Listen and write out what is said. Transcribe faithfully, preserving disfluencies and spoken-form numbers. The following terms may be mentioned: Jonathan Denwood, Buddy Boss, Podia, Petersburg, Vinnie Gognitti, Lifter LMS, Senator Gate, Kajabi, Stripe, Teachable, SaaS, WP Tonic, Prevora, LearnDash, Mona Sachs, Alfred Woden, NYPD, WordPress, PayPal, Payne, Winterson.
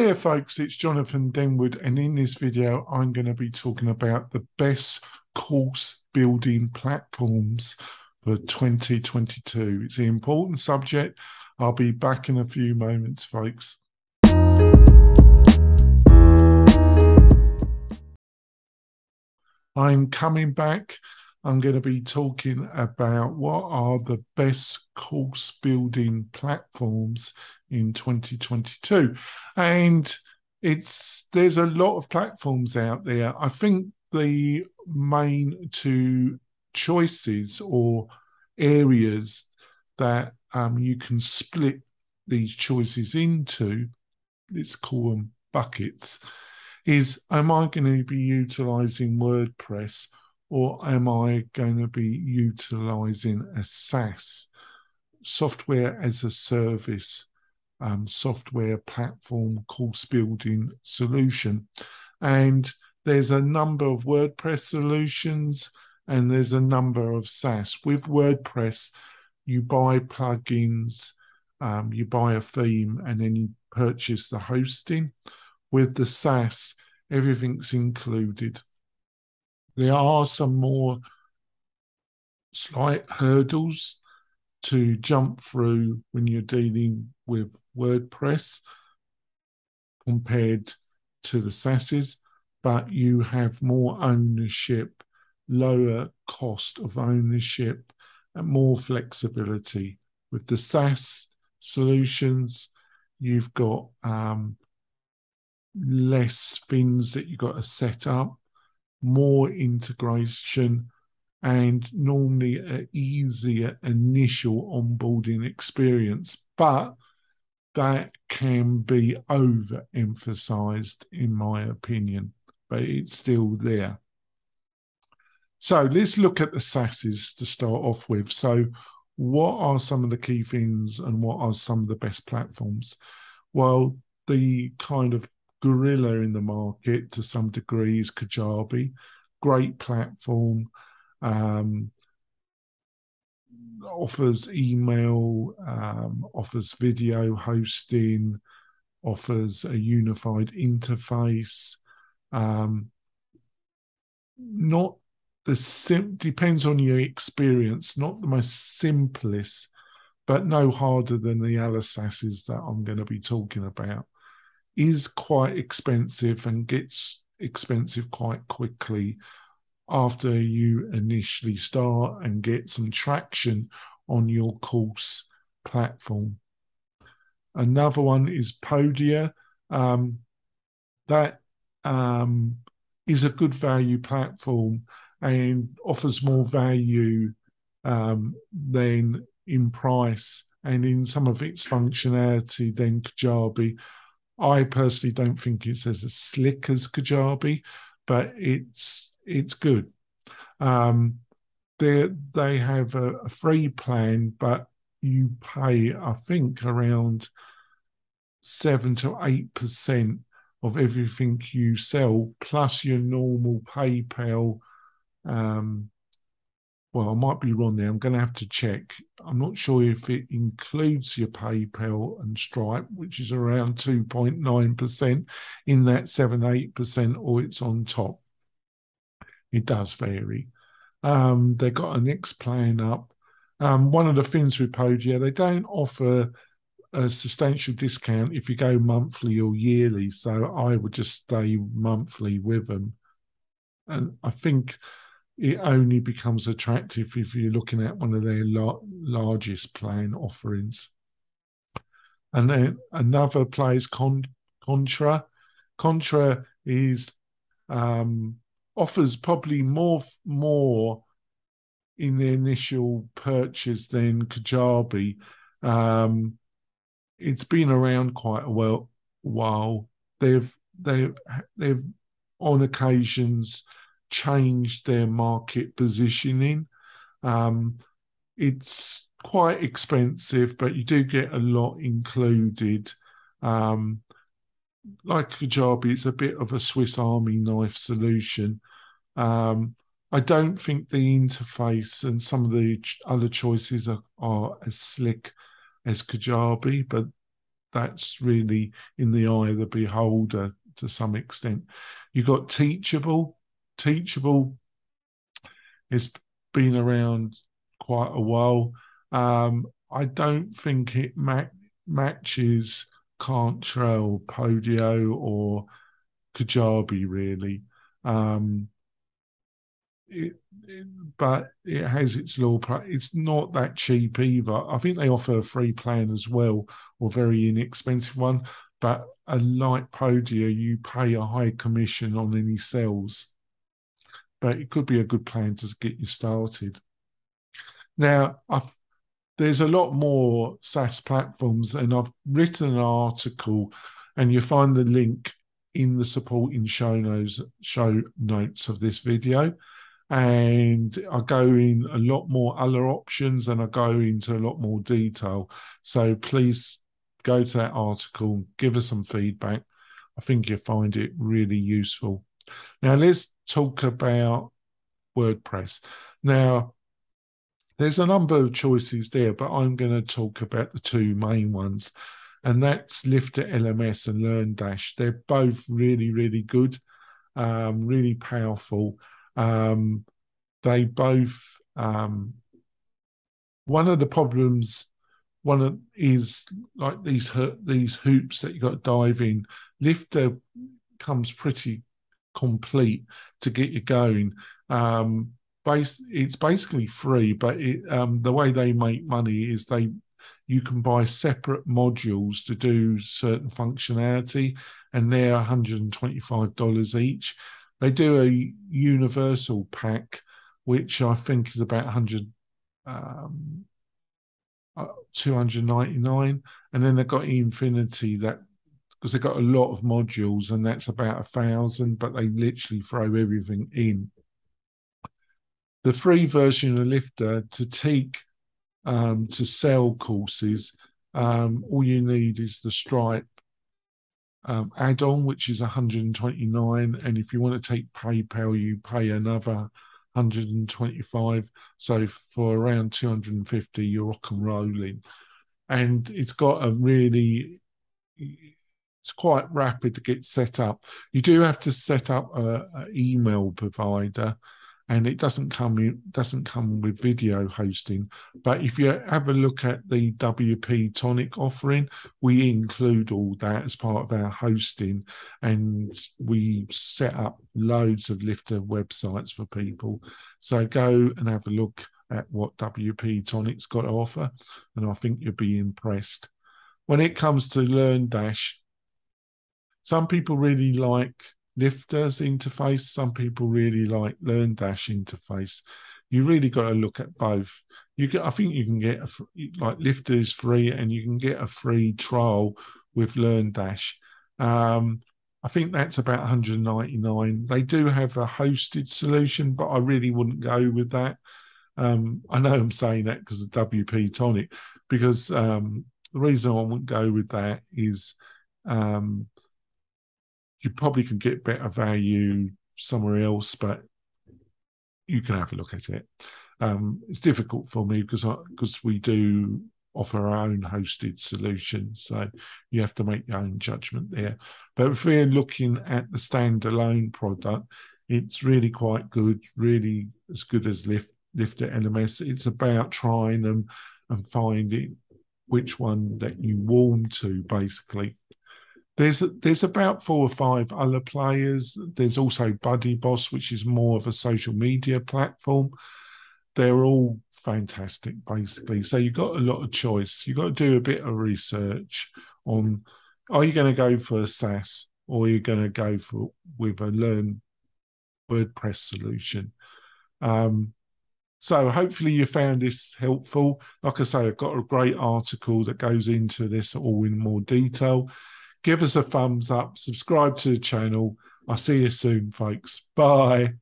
Hey folks, it's Jonathan Denwood, and in this video I'm going to be talking about the best course building platforms for twenty twenty-two. It's an important subject. I'll be back in a few moments, folks. I'm coming back. I'm going to be talking about what are the best course building platforms in twenty twenty-two, and it's there's a lot of platforms out there. I think the main two choices or areas that um, you can split these choices into, let's call them buckets, is am I going to be utilizing WordPress or am I going to be utilizing a SaaS, software as a service, Um, software platform course building solution. And there's a number of WordPress solutions and there's a number of SaaS. With WordPress, you buy plugins, um, you buy a theme, and then you purchase the hosting. With the SaaS, everything's included. There are some more slight hurdles to jump through when you're dealing with WordPress compared to the SaaSes, but you have more ownership, lower cost of ownership, and more flexibility. With the SaaS solutions, you've got um, less things that you've got to set up, more integration, and normally an easier initial onboarding experience. But that can be overemphasized, in my opinion, but it's still there. So let's look at the SaaSes to start off with. So what are some of the key things and what are some of the best platforms? Well, the kind of gorilla in the market to some degree is Kajabi, great platform. Um, offers email, um, offers video hosting, offers a unified interface. Um, not the sim depends on your experience, not the most simplest, but no harder than the other SaaSes that I'm going to be talking about. Is quite expensive and gets expensive quite quickly after you initially start and get some traction on your course platform. Another one is Podia. Um, that um, is a good value platform and offers more value um, than in price and in some of its functionality than Kajabi. I personally don't think it's as slick as Kajabi, but it's It's good. Um, they they have a, a free plan, but you pay, I think, around seven to eight percent of everything you sell, plus your normal PayPal. Um, well, I might be wrong there. I'm going to have to check. I'm not sure if it includes your PayPal and Stripe, which is around two point nine percent in that seven eight percent, or it's on top. It does vary. Um, they've got an X plan up. Um, one of the things with Podia, they don't offer a substantial discount if you go monthly or yearly. So I would just stay monthly with them. And I think it only becomes attractive if you're looking at one of their la largest plan offerings. And then another place, Con Contra. Contra is... Um, offers probably more more in the initial purchase than Kajabi. Um, it's been around quite a while. while. They've they've they've on occasions changed their market positioning. Um, it's quite expensive, but you do get a lot included. Um, Like Kajabi, it's a bit of a Swiss Army knife solution. Um, I don't think the interface and some of the ch other choices are, are as slick as Kajabi, but that's really in the eye of the beholder to some extent. You've got Teachable. Teachable has been around quite a while. Um, I don't think it ma matches Cantrell, Podia or Kajabi, really. Um, it, it, but it has its law. It's not that cheap either. I think they offer a free plan as well, or very inexpensive one. But unlike Podia, you pay a high commission on any sales. But it could be a good plan to get you started. Now, I've, there's a lot more SaaS platforms, and I've written an article, and you find the link in the supporting show notes, show notes of this video. And I go in a lot more other options, and I go into a lot more detail. So please go to that article, give us some feedback. I think you'll find it really useful. Now, let's talk about WordPress. Now, there's a number of choices there, but I'm going to talk about the two main ones. And that's Lifter L M S and Learn Dash. They're both really, really good, um, really powerful. Um, they both, um, one of the problems, one of, is like these, these hoops that you've got to dive in. Lifter comes pretty complete to get you going. Um, base, it's basically free, but it, um, the way they make money is they, you can buy separate modules to do certain functionality, and they're one hundred twenty-five dollars each. They do a universal pack, which I think is about two hundred ninety-nine dollars, and then they've got Infinity, that because they've got a lot of modules, and that's about a thousand, but they literally throw everything in. The free version of Lifter to take Um, to sell courses, um, all you need is the Stripe um, add-on, which is one hundred twenty-nine dollars, and if you want to take PayPal, you pay another one hundred twenty-five dollars. So for around two hundred fifty dollars, you're rock and rolling. And it's got a really, it's quite rapid to get set up. You do have to set up an email provider, and it doesn't come in, doesn't come with video hosting. But if you have a look at the W P Tonic offering, we include all that as part of our hosting, and we set up loads of Lifter websites for people. So go and have a look at what W P Tonic's got to offer, and I think you'll be impressed. When it comes to Learn Dash, some people really like Lifter's interface, some people really like Learn Dash interface. You really got to look at both. You get, I think you can get a, like Lifter is free, and you can get a free trial with Learn Dash. Um, I think that's about one hundred ninety-nine dollars. They do have a hosted solution, but I really wouldn't go with that. Um, I know I'm saying that because of W P Tonic, because um, the reason I wouldn't go with that is, Um, you probably can get better value somewhere else, but you can have a look at it. Um, it's difficult for me because I, because we do offer our own hosted solution, so you have to make your own judgment there. But if we're looking at the standalone product, it's really quite good, really as good as Lift, Lifter L M S. It's about trying them and finding which one that you warm to, basically. There's, there's about four or five other players. There's also Buddy Boss, which is more of a social media platform. They're all fantastic, basically. So you've got a lot of choice. You've got to do a bit of research on, are you going to go for a SaaS, or are you going to go for with a Learn WordPress solution? Um, so hopefully you found this helpful. Like I say, I've got a great article that goes into this all in more detail. Give us a thumbs up, subscribe to the channel. I'll see you soon, folks. Bye.